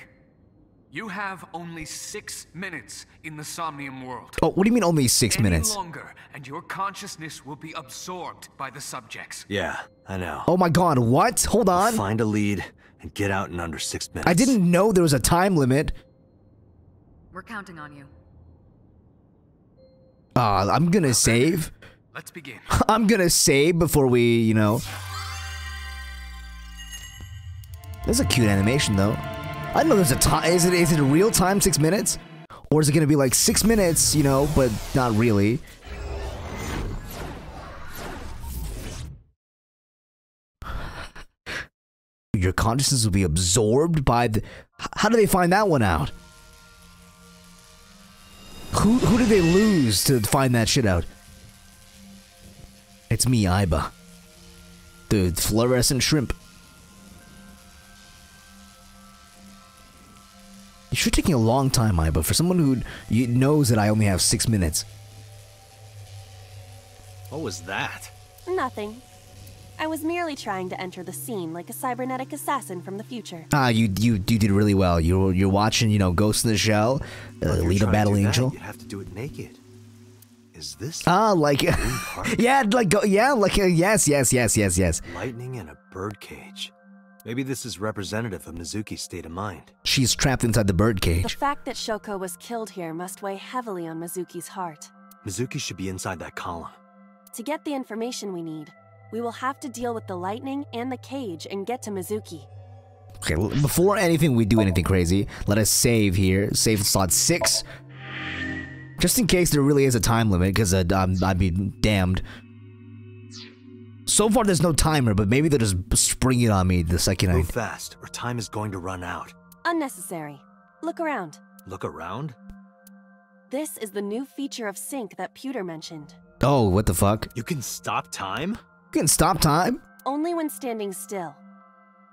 you have only 6 minutes in the Somnium world. Oh, what do you mean only 6 minutes? Longer, and your consciousness will be absorbed by the subjects. Yeah, I know. Oh my god, what? Hold on. Find a lead and get out in under 6 minutes. I didn't know there was a time limit. We're counting on you. I'm gonna save. Let's begin. I'm gonna save before we, you know. This is a cute animation, though. I don't know. There's a time. Is it a real time 6 minutes, or is it gonna be like 6 minutes, you know, but not really? Your consciousness will be absorbed by the... How do they find that one out? Who did they lose to find that shit out? It's me, Aiba. The fluorescent shrimp. You're sure taking a long time, Aiba, for someone who knows that I only have 6 minutes. What was that? Nothing. I was merely trying to enter the scene like a cybernetic assassin from the future. Ah, you did really well. You're watching, you know, Ghost in the Shell, lead a battle angel. You have to do it naked. Is this? Ah, like yes. Lightning in a birdcage. Maybe this is representative of Mizuki's state of mind. She's trapped inside the birdcage. The fact that Shoko was killed here must weigh heavily on Mizuki's heart. Mizuki should be inside that column. To get the information we need, we will have to deal with the lightning and the cage and get to Mizuki. Okay, well, before anything, we do anything crazy, let us save here. Save slot 6. Just in case there really is a time limit, because I'd be damned. So far, there's no timer, but maybe they'll just spring it on me the second I... Move fast, or time is going to run out. Unnecessary. Look around. Look around? This is the new feature of Sync that Pewter mentioned. Oh, what the fuck? You can stop time? You can stop time? Only when standing still.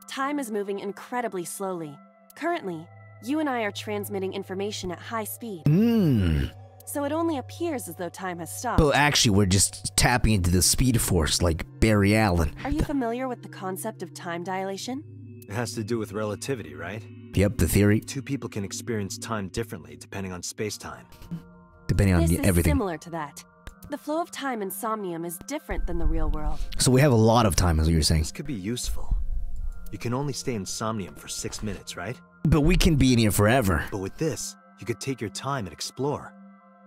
Time is moving incredibly slowly. Currently, you and I are transmitting information at high speed. Mm. So it only appears as though time has stopped. But actually, we're just tapping into the speed force like Barry Allen. Are you familiar with the concept of time dilation? It has to do with relativity, right? Yep, the theory. Two people can experience time differently depending on space-time. Depending on everything. This is similar to that. The flow of time in Somnium is different than the real world. So we have a lot of time, is what you're saying. This could be useful. You can only stay in Somnium for 6 minutes, right? But we can be in here forever. But with this, you could take your time and explore.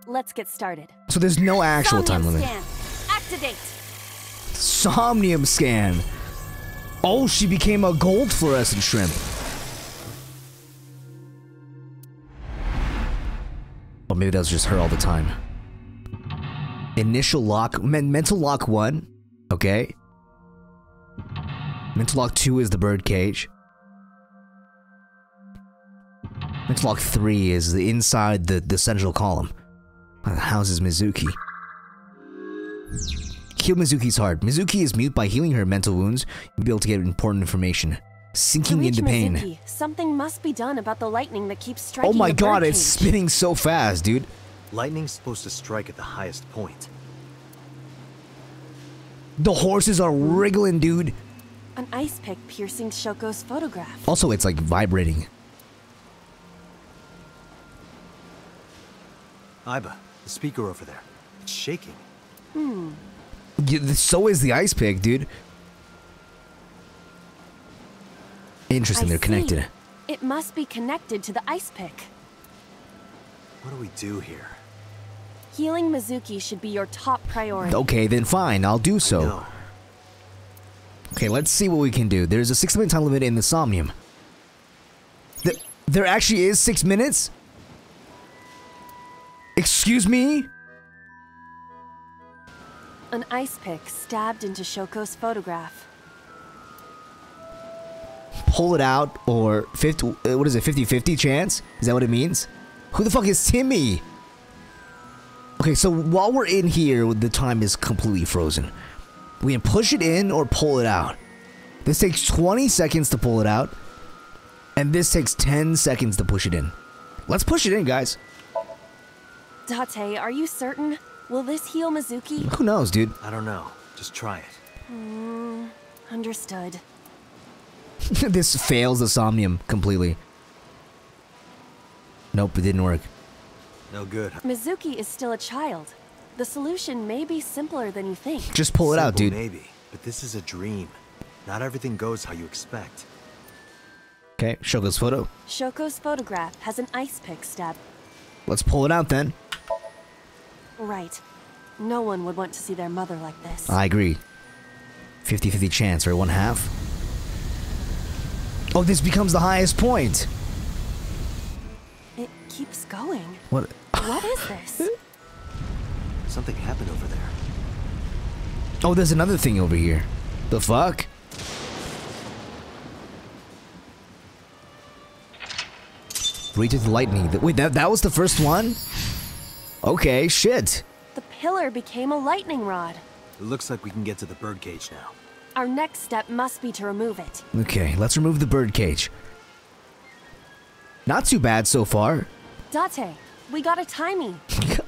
Let's get started. So there's no actual time limit. Somnium scan. Activate. Somnium scan. Oh, she became a gold fluorescent shrimp. Well, maybe that was just her all the time. Initial lock, mental lock 1, okay. Mental lock 2 is the bird cage. Mental lock 3 is the inside the central column. That houses Mizuki. Heal Mizuki's heart. Mizuki is mute by healing her mental wounds. You'll be able to get important information. Sinking into pain. Mizuki, something must be done about the lightning that keeps striking. Oh my god, it's spinning so fast, dude. Lightning's supposed to strike at the highest point. The horses are wriggling, dude. An ice pick piercing Shoko's photograph. Also, it's like vibrating. Aiba, the speaker over there. It's shaking. Hmm. Yeah, so is the ice pick, dude. Interesting, they're connected. It must be connected to the ice pick. What do we do here? Healing Mizuki should be your top priority. Okay, then fine, I'll do so. No. Okay, let's see what we can do. There's a 6-minute time limit in the Somnium. There actually is 6 minutes? Excuse me? An ice pick stabbed into Shoko's photograph. Pull it out, or 50, what is it, 50-50 chance? Is that what it means? Who the fuck is Timmy? Okay, so while we're in here, the time is completely frozen. We can push it in or pull it out. This takes 20 seconds to pull it out. And this takes 10 seconds to push it in. Let's push it in, guys. Dante, are you certain? Will this heal Mizuki? Who knows, dude? I don't know. Just try it. Understood. This fails the Somnium completely. Nope, it didn't work. No good. Mizuki is still a child. The solution may be simpler than you think. Just pull it out, dude. Maybe, but this is a dream. Not everything goes how you expect. Okay, Shoko's photo. Shoko's photograph has an ice pick stab. Let's pull it out then. Right. No one would want to see their mother like this. I agree. 50-50 chance, right? One half? Oh, this becomes the highest point! It keeps going. What? What is this? Something happened over there. Oh, there's another thing over here. The fuck? Reach the lightning. Wait, that was the first one? Okay, shit. The pillar became a lightning rod. It looks like we can get to the birdcage now. Our next step must be to remove it. Okay, let's remove the birdcage. Not too bad so far. Date, we got a timey.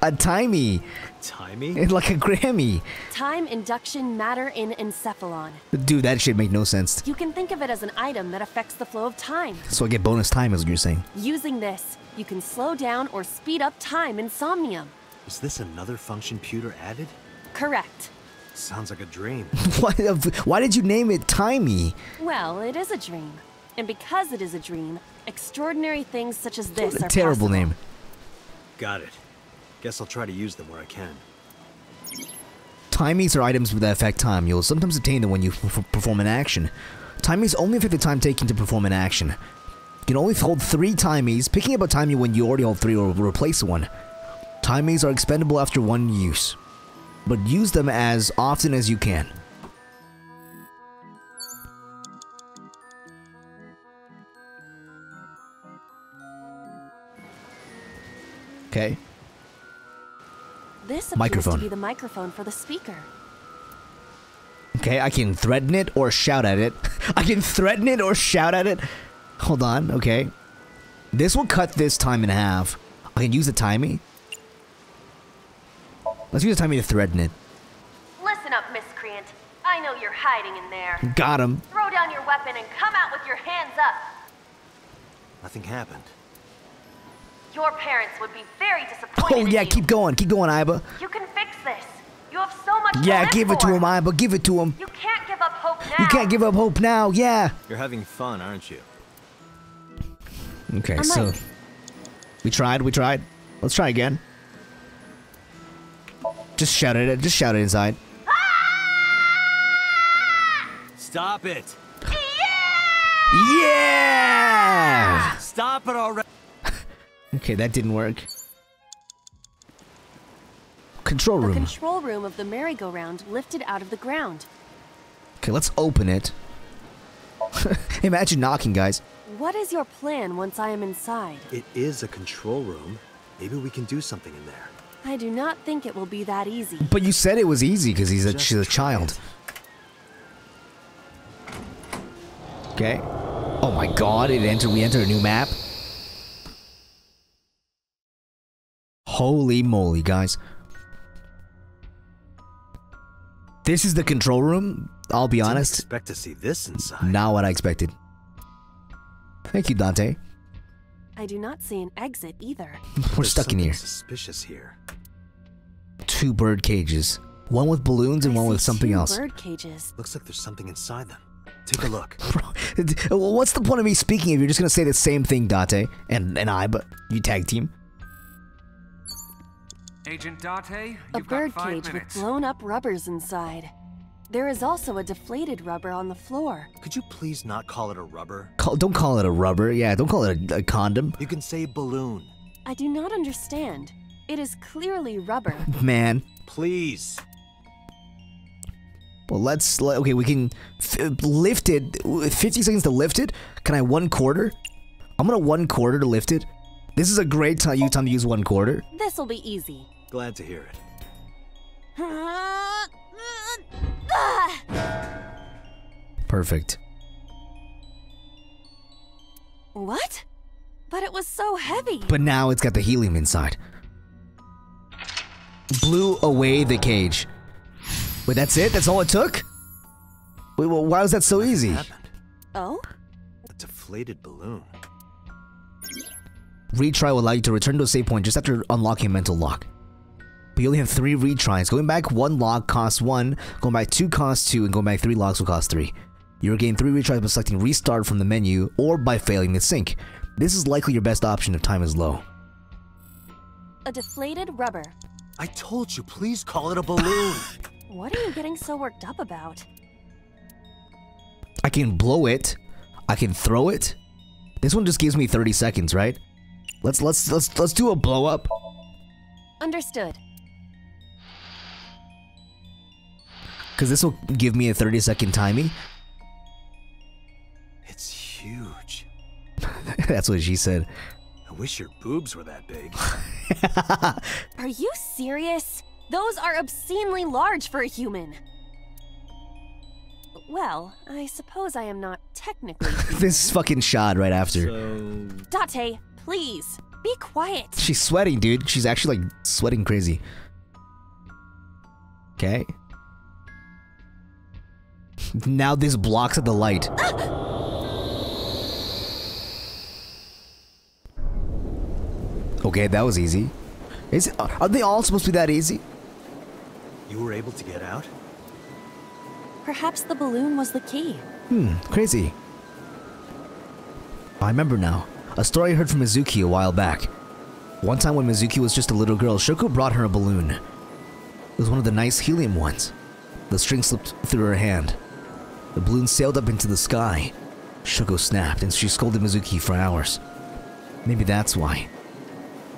A timey. Timey? Like a Grammy. Time Induction Matter in Encephalon. Dude, that shit make no sense. You can think of it as an item that affects the flow of time. So I get bonus time, is what you're saying. Using this, you can slow down or speed up time in Somnium. Is this another function Pewter added? Correct. Sounds like a dream. Why did you name it Timey? Well, it is a dream. And because it is a dream, extraordinary things such as this are terrible possible. Name. Got it. Guess I'll try to use them where I can. Timeys are items that affect time. You'll sometimes obtain them when you perform an action. Timeys only affect the time taken to perform an action. You can only hold 3 timeys, picking up a timey when you already hold 3 or replace one. Timeys are expendable after one use, but use them as often as you can. Okay. This appears to be the microphone for the speaker. Okay, I can threaten it or shout at it. I can threaten it or shout at it. Hold on, okay. This will cut this time in half. I can use the timey. Let's use the timey to threaten it. Listen up, miscreant. I know you're hiding in there. Got him. Throw down your weapon and come out with your hands up. Nothing happened. Your parents would be very disappointed. Oh yeah, keep going, Aiba. You can fix this. You have so much. Yeah, give it to him, Aiba. Give it to him. You can't give up hope now. You can't give up hope now. Yeah. You're having fun, aren't you? Okay, so we tried. Let's try again. Just shout at it. Just shout it inside. Stop it. Yeah. Yeah. Stop it already. Okay, that didn't work. Control room. The control room of the merry-go-round lifted out of the ground. Okay, let's open it. Imagine knocking, guys. What is your plan once I am inside? It is a control room. Maybe we can do something in there. I do not think it will be that easy. But you said it was easy because she's a child. Okay. Oh my god, we enter a new map. Holy moly, guys. This is the control room. I'll be honest. I didn't expect to see this inside. Not what I expected. Thank you, Dante. I do not see an exit either. We're stuck in here. Suspicious here. 2 bird cages. One with balloons and one with something else. Bird cages. Looks like there's something inside them. Take a look. Bro, what's the point of me speaking if you're just gonna say the same thing, Dante and I? But you tag team. Agent Date, a birdcage with blown-up rubbers inside. There is also a deflated rubber on the floor. Could you please not call it a rubber? Don't call it a rubber. Yeah, don't call it a condom. You can say balloon. I do not understand. It is clearly rubber. Man, please. Well, okay, we can lift it. 50 seconds to lift it. Can I 1/4? I'm gonna 1/4 to lift it. This is a great time to use 1/4. This will be easy. Glad to hear it. Perfect. What? But it was so heavy. But now it's got the helium inside. Blew away the cage. Wait, that's it? That's all it took? Wait, well, why was that so easy? What happened? Oh? A deflated balloon. Retry will allow you to return to a save point just after unlocking a mental lock. But you only have 3 retries. Going back 1 lock costs 1, going back 2 costs 2, and going back 3 locks will cost 3. You regain 3 retries by selecting restart from the menu or by failing the sync. This is likely your best option if time is low. A deflated rubber. I told you, please call it a balloon. What are you getting so worked up about? I can blow it. I can throw it. This one just gives me 30 seconds, right? Let's do a blow up. Understood. Cause this will give me a 30-second timing. It's huge. That's what she said. I wish your boobs were that big. Are you serious? Those are obscenely large for a human. Well, I suppose I am not technically. This fucking shot right after. So... Date, please be quiet. She's sweating, dude. She's actually like sweating crazy. Okay. Now this blocks the light. Okay, that was easy. Are they all supposed to be that easy? You were able to get out? Perhaps the balloon was the key. Crazy. I remember now. A story I heard from Mizuki a while back. One time when Mizuki was just a little girl, Shoko brought her a balloon. It was one of the nice helium ones. The string slipped through her hand. The balloon sailed up into the sky. Shoko snapped, and she scolded Mizuki for hours. Maybe that's why.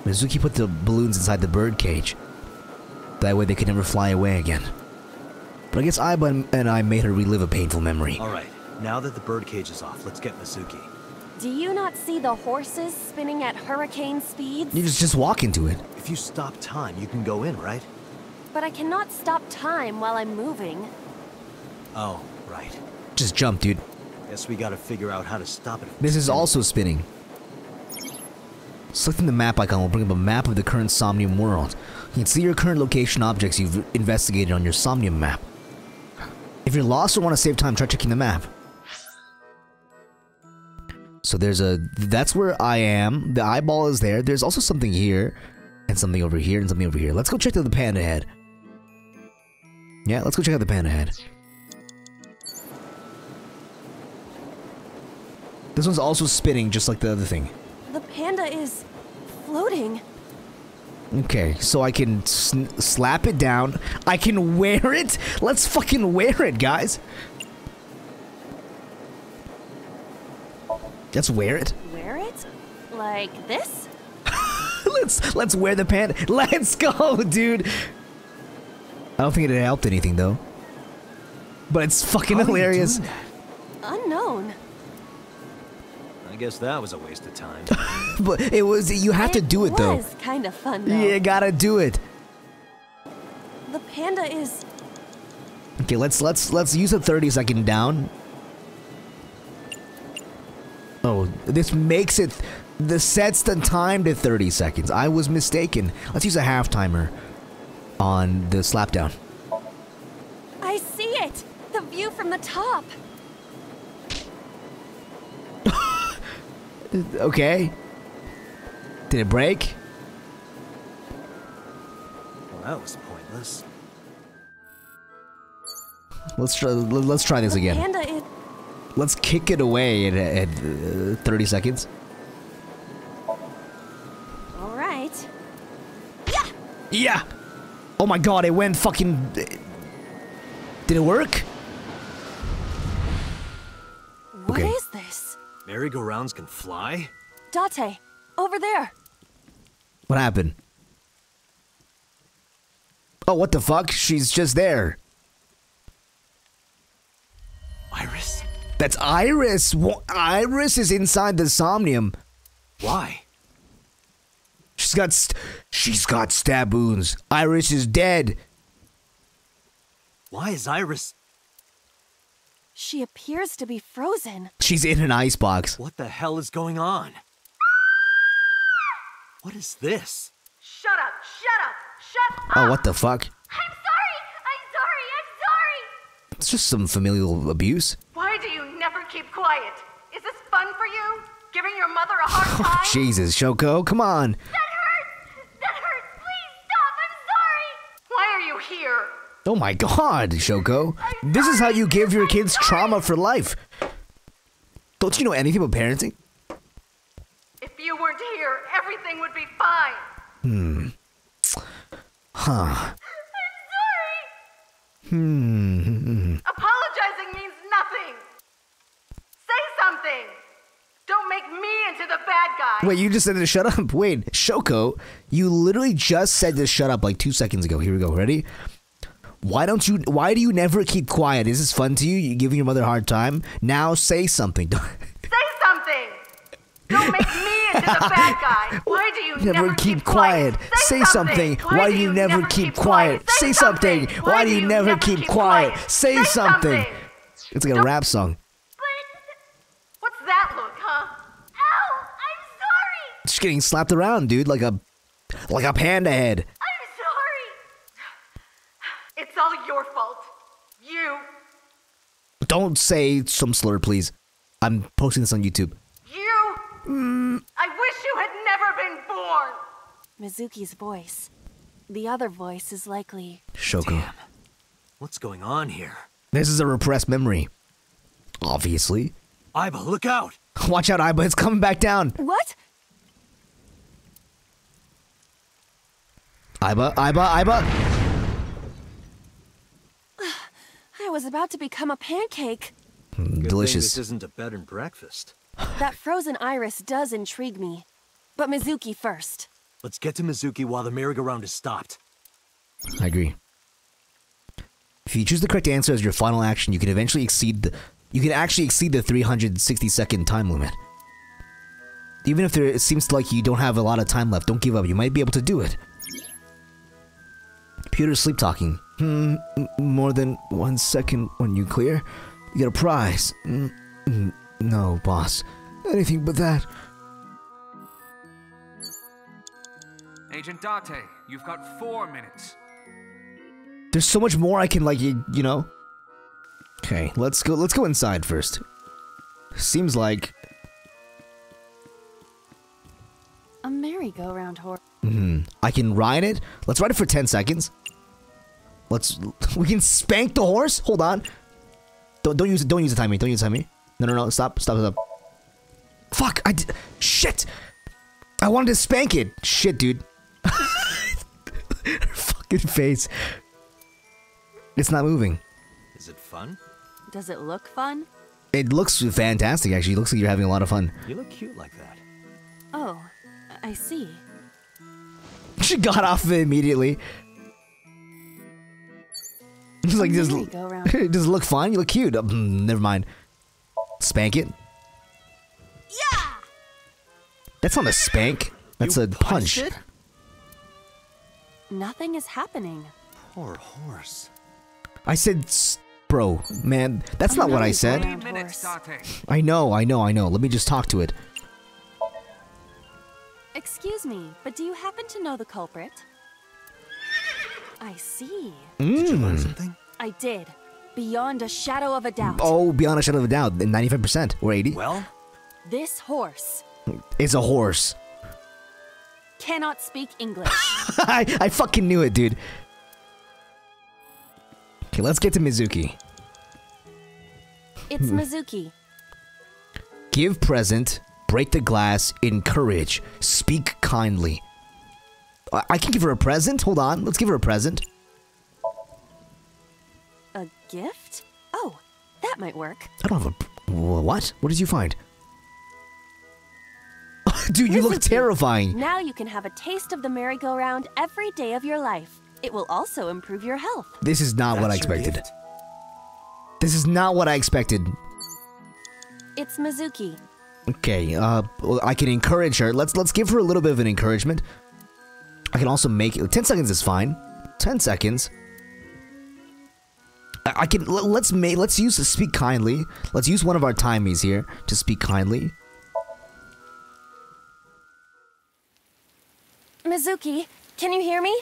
Mizuki put the balloons inside the bird cage. That way they could never fly away again. But I guess Aiba and I made her relive a painful memory. Alright, now that the bird cage is off, let's get Mizuki. Do you not see the horses spinning at hurricane speeds? You just walk into it. If you stop time, you can go in, right? But I cannot stop time while I'm moving. Oh, right. Just jump, dude. Guess we gotta figure out how to stop it. This is also spinning. Selecting the map icon will bring up a map of the current Somnium world. You can see your current location objects you've investigated on your Somnium map. If you're lost or want to save time, try checking the map. So there's a... That's where I am. The eyeball is there. There's also something here. And something over here, and something over here. Let's go check out the panda head. Yeah, let's go check out the panda head. This one's also spinning, just like the other thing. The panda is... floating. Okay, so I can slap it down. I can wear it? Let's fucking wear it, guys! Let's wear it. Wear it? Like this? Let's wear the panda. Let's go, dude. I don't think it helped anything though. But it's fucking hilarious. Unknown. I guess that was a waste of time. But it was. You have to do it though. It was kind of fun though. You gotta do it. The panda is. Okay, let's use a 30-second down. Oh, this makes it. This sets the time to 30 seconds. I was mistaken. Let's use a half timer on the slapdown. I see it! The view from the top! Okay. Did it break? Well, that was pointless. Let's try this again. Let's kick it away at 30 seconds. Yeah! Oh my god, it went fucking... Did it work? What is this? Merry-go-rounds can fly? Date, over there! What happened? Oh, what the fuck? She's just there. Iris? That's Iris! Iris is inside the Somnium. Why? She's got stab wounds. Iris is dead. Why is Iris? She appears to be frozen. She's in an icebox. What the hell is going on? What is this? Shut up, shut up, shut up. Oh, what the fuck? I'm sorry, I'm sorry, I'm sorry. It's just some familial abuse. Why do you never keep quiet? Is this fun for you? Giving your mother a hard time? Jesus, Shoko, come on. Here. Oh my god, Shoko. This is how you give your kids trauma for life. Don't you know anything about parenting? If you weren't here, everything would be fine. Huh. I'm sorry. Apologizing means nothing. Say something. Don't make me into the bad guy. Wait, you just said to shut up. Wait, Shoko, you literally just said to shut up like 2 seconds ago. Here we go. Ready? Why do you never keep quiet? Is this fun to you? You giving your mother a hard time? Now say something. Say something. Don't make me into the bad guy. Why do you never keep quiet? Say something. Why do you never keep quiet? Say something. Why do you never keep quiet? Say something. It's like a rap song. But what's that look, huh? Ow, I'm sorry. Just getting slapped around, dude, like a panda head. It's all your fault. You. Don't say some slur, please. I'm posting this on YouTube. You. I wish you had never been born. Mizuki's voice. The other voice is likely Shoko. Damn. What's going on here? This is a repressed memory. Obviously. Aiba, look out! Watch out, Aiba. It's coming back down. What? Aiba, Aiba, Aiba. I was about to become a pancake. Good delicious. This isn't a bed and breakfast. That frozen iris does intrigue me. But Mizuki first. Let's get to Mizuki while the merry-go-round is stopped. I agree. If you choose the correct answer as your final action, you can eventually exceed the... You can actually exceed the 360-second time limit. Even if it seems like you don't have a lot of time left, don't give up. You might be able to do it. Pewter's sleep talking. More than 1 second when you clear, you get a prize. No, boss. Anything but that. Agent Dante, you've got 4 minutes. There's so much more I can, like, you know. Okay, let's go inside first. Seems like a merry-go-round horse. I can ride it. Let's ride it for 10 seconds. We can spank the horse? Hold on. Don't use the timing. Don't use the timing. No. Stop. Fuck, shit! I wanted to spank it. Shit, dude. Her fucking face. It's not moving. Is it fun? Does it look fun? It looks fantastic, actually. It looks like you're having a lot of fun. You look cute like that. Oh, I see. She got off of it immediately. Just like, does it look fine? You look cute. Never mind. Spank it. Yeah. That's not a spank. That's a punch. Nothing is happening. Poor horse. I said, bro, man, that's not what I said. I know. Let me just talk to it. Excuse me, but do you happen to know the culprit? I see. Did you learn something? I did. Beyond a shadow of a doubt. Oh, beyond a shadow of a doubt. 95% or 80. Well, this horse is a horse. Cannot speak English. I fucking knew it, dude. Okay, let's get to Mizuki. It's Mizuki. Give present, break the glass, encourage, speak kindly. I can give her a present. Hold on. Let's give her a present. A gift? Oh, that might work. I don't have a... What? What did you find? Dude, you look terrifying. Now you can have a taste of the merry-go-round every day of your life. It will also improve your health. This is not what I expected. This is not what I expected. It's Mizuki. Okay, I can encourage her. Let's give her a little bit of an encouragement. I can also make it. 10 seconds is fine. 10 seconds. I can. Let's use the speak kindly. Let's use one of our timies here to speak kindly. Mizuki, can you hear me?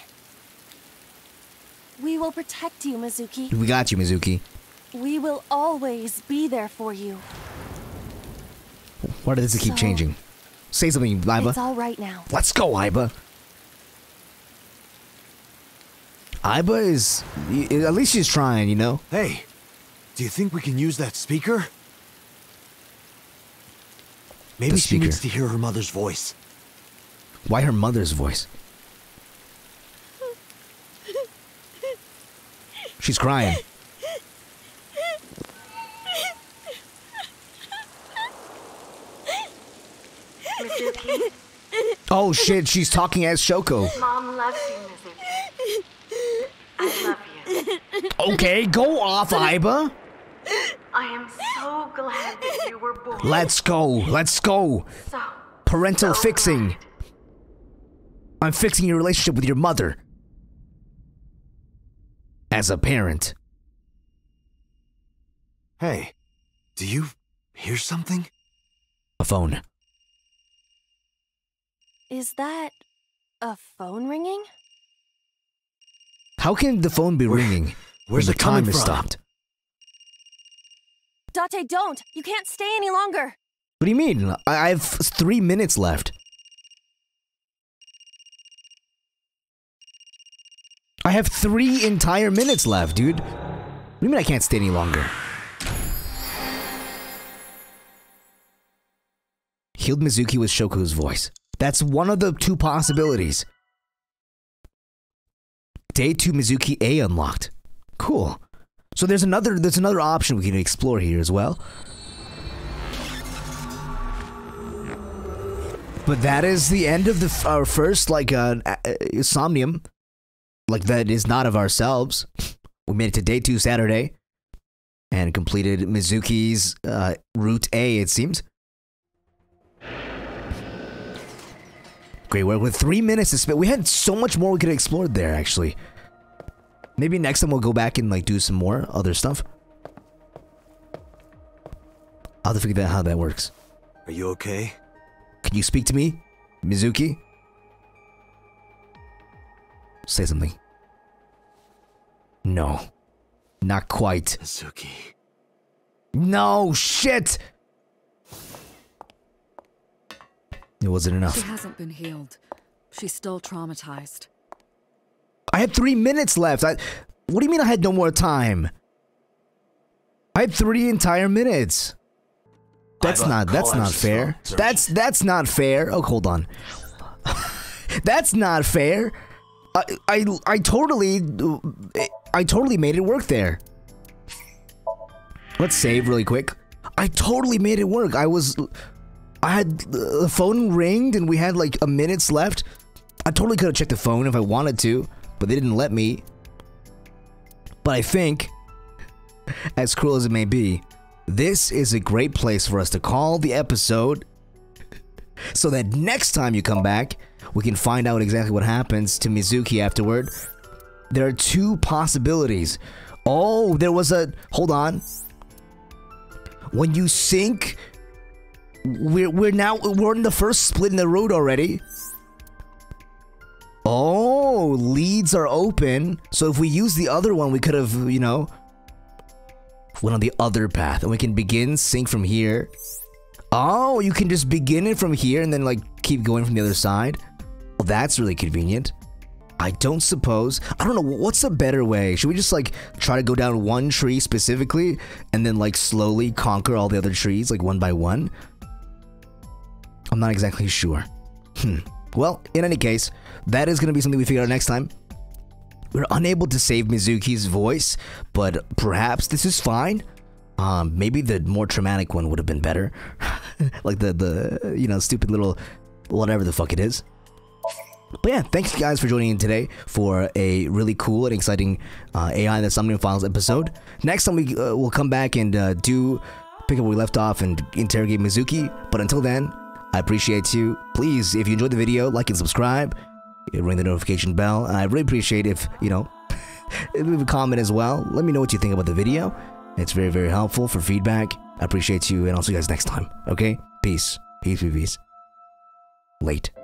We will protect you, Mizuki. We got you, Mizuki. We will always be there for you. Why does it keep changing? Say something, Aiba. It's all right now. Let's go, Aiba. Aiba is... At least she's trying, you know? Hey, do you think we can use that speaker? Maybe she needs to hear her mother's voice. Why her mother's voice? She's crying. Mizuki? Oh shit, she's talking as Shoko. Mom loves you, Mizuki. I love you. Okay, go off, Aiba. I am so glad that you were born. Let's go, let's go. So, parental fixing. Glad. I'm fixing your relationship with your mother. As a parent. Hey, do you hear something? A phone. Is that a phone ringing? How can the phone be ringing? Where's the time is stopped? Date, don't! You can't stay any longer! What do you mean? I have 3 minutes left. I have 3 entire minutes left, dude. What do you mean I can't stay any longer? Healed Mizuki with Shoku's voice. That's one of the 2 possibilities. Day 2 Mizuki A unlocked. Cool. So there's another option we can explore here as well. But that is the end of the our first Somnium. Like that is not of ourselves. We made it to day 2 Saturday and completed Mizuki's route A, it seems. Great work with 3 minutes to spend. We had so much more we could have explored there, actually. Maybe next time we'll go back and like do some more other stuff. I'll have to figure out how that works. Are you okay? Can you speak to me, Mizuki? Say something. No. Not quite. Mizuki. No, shit! It wasn't enough. She hasn't been healed. She's still traumatized. I had 3 minutes left. What do you mean I had no more time? I had 3 entire minutes. That's not fair. That's not fair. Oh, hold on. That's not fair. I totally made it work there. Let's save really quick. I totally made it work. I had the phone ringed and we had like a minute left. I totally could have checked the phone if I wanted to, but they didn't let me. But I think, as cruel as it may be, this is a great place for us to call the episode so that next time you come back, we can find out exactly what happens to Mizuki afterward. There are 2 possibilities. Oh, there was a... Hold on. When you sink... We're in the first split in the road already. Oh, leads are open. So if we use the other one, we could have, you know... Went on the other path. And we can begin sync from here. Oh, you can just begin it from here and then, like, keep going from the other side. Well, that's really convenient. I don't know, what's a better way? Should we just, like, try to go down one tree specifically and then, like, slowly conquer all the other trees, like, one by one? I'm not exactly sure. Well, in any case, that is going to be something we figure out next time. We're unable to save Mizuki's voice, but perhaps this is fine. Maybe the more traumatic one would have been better. Like the, you know, stupid little whatever the fuck it is. But yeah, thanks guys for joining in today for a really cool and exciting AI: The Somnium Files episode. Next time we'll come back and do pick up where we left off and interrogate Mizuki. But until then, I appreciate you. Please, if you enjoyed the video, like and subscribe. Ring the notification bell. And I really appreciate if, you know, leave a comment as well. Let me know what you think about the video. It's very, very helpful for feedback. I appreciate you, and I'll see you guys next time. Okay? Peace. Peace. Late.